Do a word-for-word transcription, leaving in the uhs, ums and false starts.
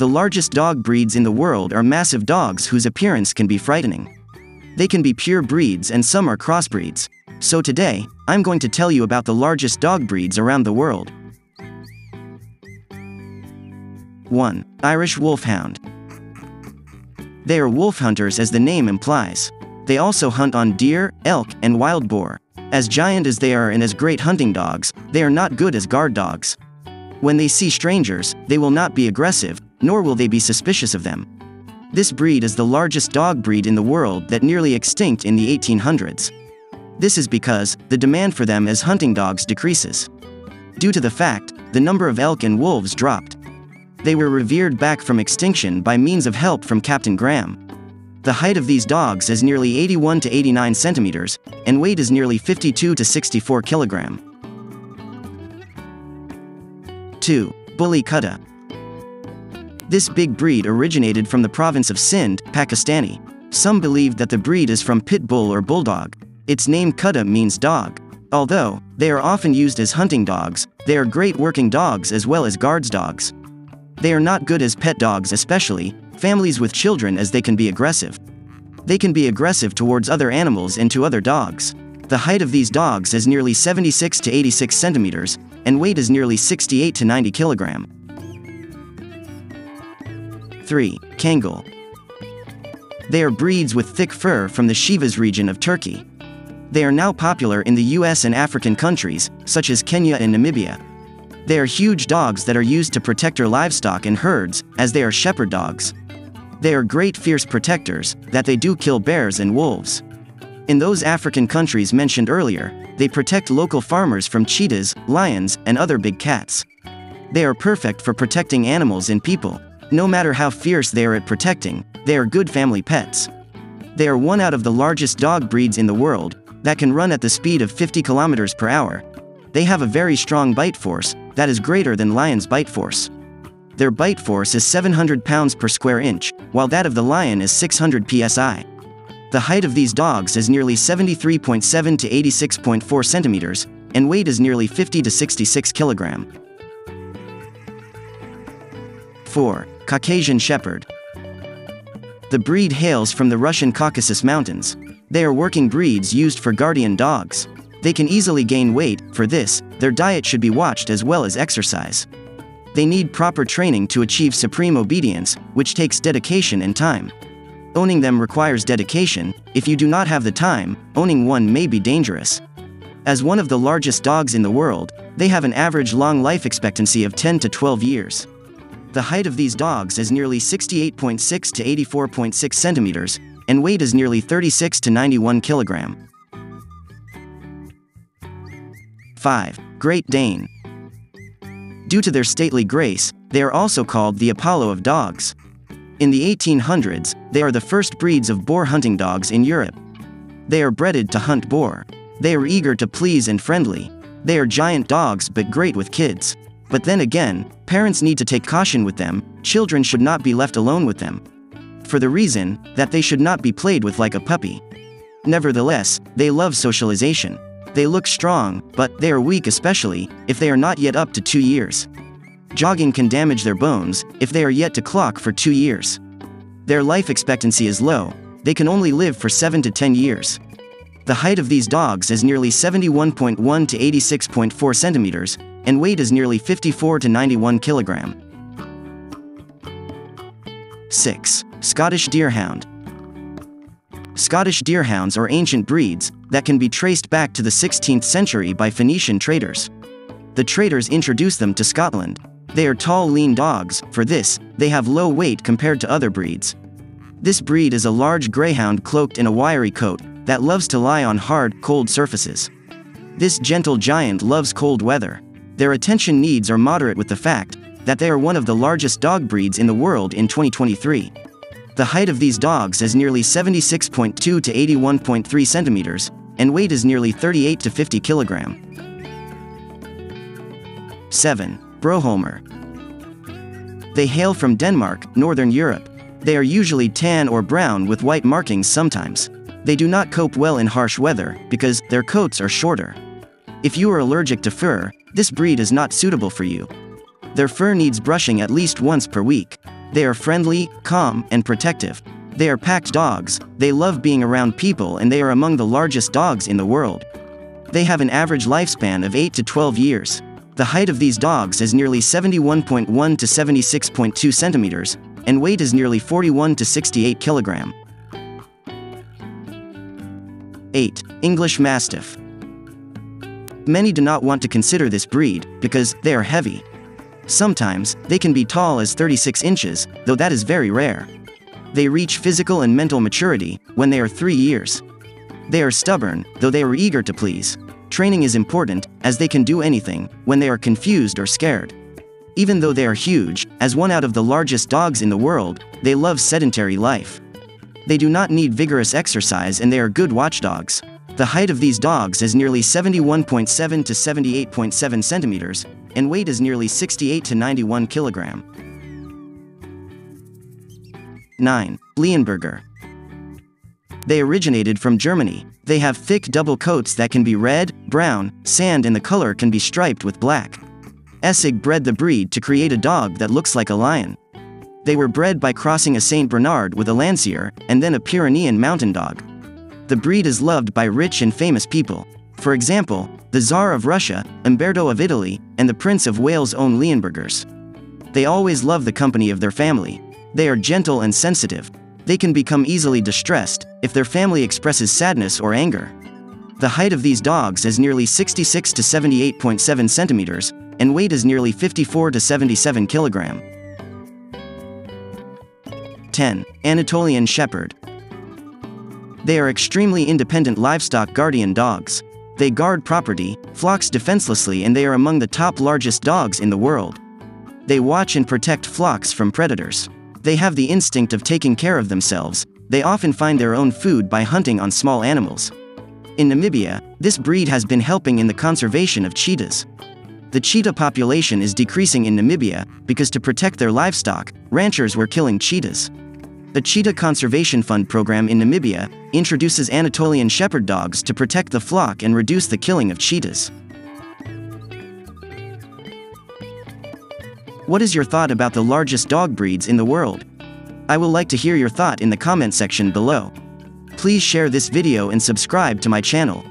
The largest dog breeds in the world are massive dogs whose appearance can be frightening. They can be pure breeds and some are crossbreeds. So today, I'm going to tell you about the largest dog breeds around the world. one. Irish Wolfhound. They are wolf hunters as the name implies. They also hunt on deer, elk, and wild boar. As giant as they are and as great hunting dogs, they are not good as guard dogs. When they see strangers, they will not be aggressive, nor will they be suspicious of them. This breed is the largest dog breed in the world that nearly extinct in the eighteen hundreds. This is because the demand for them as hunting dogs decreases. Due to the fact, the number of elk and wolves dropped. They were revered back from extinction by means of help from Captain Graham. The height of these dogs is nearly eighty-one to eighty-nine centimeters, and weight is nearly fifty-two to sixty-four kilograms. two. Bully Kutta. This big breed originated from the province of Sindh, Pakistani. Some believe that the breed is from pit bull or bulldog. Its name Kutta means dog. Although they are often used as hunting dogs, they are great working dogs as well as guards dogs. They are not good as pet dogs, especially families with children, as they can be aggressive. They can be aggressive towards other animals and to other dogs. The height of these dogs is nearly seventy-six to eighty-six centimeters, and weight is nearly sixty-eight to ninety kilogram. three. Kangal. They are breeds with thick fur from the Shivas region of Turkey. They are now popular in the U S and African countries, such as Kenya and Namibia. They are huge dogs that are used to protect their livestock and herds, as they are shepherd dogs. They are great fierce protectors, that they do kill bears and wolves. In those African countries mentioned earlier, they protect local farmers from cheetahs, lions, and other big cats. They are perfect for protecting animals and people. No matter how fierce they are at protecting, they are good family pets. They are one out of the largest dog breeds in the world, that can run at the speed of fifty kilometers per hour. They have a very strong bite force, that is greater than lion's bite force. Their bite force is seven hundred pounds per square inch, while that of the lion is six hundred psi. The height of these dogs is nearly seventy-three point seven to eighty-six point four centimeters, and weight is nearly fifty to sixty-six kilogram. four. Caucasian Shepherd. The breed hails from the Russian Caucasus Mountains. They are working breeds used for guardian dogs. They can easily gain weight. For this, their diet should be watched as well as exercise. They need proper training to achieve supreme obedience, which takes dedication and time. Owning them requires dedication. If you do not have the time, owning one may be dangerous. As one of the largest dogs in the world, they have an average long life expectancy of ten to twelve years. The height of these dogs is nearly sixty-eight point six to eighty-four point six centimeters, and weight is nearly thirty-six to ninety-one kilogram. five. Great Dane. Due to their stately grace, they are also called the Apollo of dogs. In the eighteen hundreds, they are the first breeds of boar hunting dogs in Europe. They are bred to hunt boar. They are eager to please and friendly. They are giant dogs but great with kids. But then again, parents need to take caution with them. Children should not be left alone with them, for the reason that they should not be played with like a puppy. Nevertheless, they love socialization. They look strong, but they are weak, especially if they are not yet up to two years. Jogging can damage their bones if they are yet to clock for two years. Their life expectancy is low. They can only live for seven to ten years. The height of these dogs is nearly seventy-one point one to eighty-six point four centimeters, and weight is nearly fifty-four to ninety-one kilogram. six. Scottish Deerhound. Scottish deerhounds are ancient breeds that can be traced back to the sixteenth century by Phoenician traders. The traders introduced them to Scotland. They are tall, lean dogs. For this, they have low weight compared to other breeds. This breed is a large greyhound cloaked in a wiry coat that loves to lie on hard, cold surfaces. This gentle giant loves cold weather. Their attention needs are moderate, with the fact that they are one of the largest dog breeds in the world in twenty twenty-three. The height of these dogs is nearly seventy-six point two to eighty-one point three centimeters, and weight is nearly thirty-eight to fifty kilogram. seven. Broholmer. They hail from Denmark, Northern Europe. They are usually tan or brown with white markings sometimes. They do not cope well in harsh weather because their coats are shorter. If you are allergic to fur, this breed is not suitable for you. Their fur needs brushing at least once per week. They are friendly, calm, and protective. They are pack dogs, they love being around people, and they are among the largest dogs in the world. They have an average lifespan of eight to twelve years. The height of these dogs is nearly seventy-one point one to seventy-six point two centimeters, and weight is nearly forty-one to sixty-eight kilograms. eight. English Mastiff. Many do not want to consider this breed, because they are heavy. Sometimes, they can be tall as thirty-six inches, though that is very rare. They reach physical and mental maturity when they are three years. They are stubborn, though they are eager to please. Training is important, as they can do anything when they are confused or scared. Even though they are huge, as one out of the largest dogs in the world, they love sedentary life. They do not need vigorous exercise and they are good watchdogs. The height of these dogs is nearly seventy-one point seven to seventy-eight point seven centimeters, and weight is nearly sixty-eight to ninety-one kilograms. nine. Leonberger. They originated from Germany. They have thick double coats that can be red, brown, sand, and the color can be striped with black. Essig bred the breed to create a dog that looks like a lion. They were bred by crossing a Saint Bernard with a Lancier, and then a Pyrenean mountain dog. The breed is loved by rich and famous people. For example, the Tsar of Russia, Umberto of Italy, and the Prince of Wales own Leonbergers. They always love the company of their family. They are gentle and sensitive. They can become easily distressed if their family expresses sadness or anger. The height of these dogs is nearly sixty-six to seventy-eight point seven centimeters, and weight is nearly fifty-four to seventy-seven kilograms. ten. Anatolian Shepherd. They are extremely independent livestock guardian dogs. They guard property, flocks defenselessly, and they are among the top largest dogs in the world. They watch and protect flocks from predators. They have the instinct of taking care of themselves. They often find their own food by hunting on small animals. In Namibia, this breed has been helping in the conservation of cheetahs. The cheetah population is decreasing in Namibia, because to protect their livestock, ranchers were killing cheetahs. The Cheetah Conservation Fund program in Namibia introduces Anatolian shepherd dogs to protect the flock and reduce the killing of cheetahs. What is your thought about the largest dog breeds in the world? I would like to hear your thought in the comment section below. Please share this video and subscribe to my channel.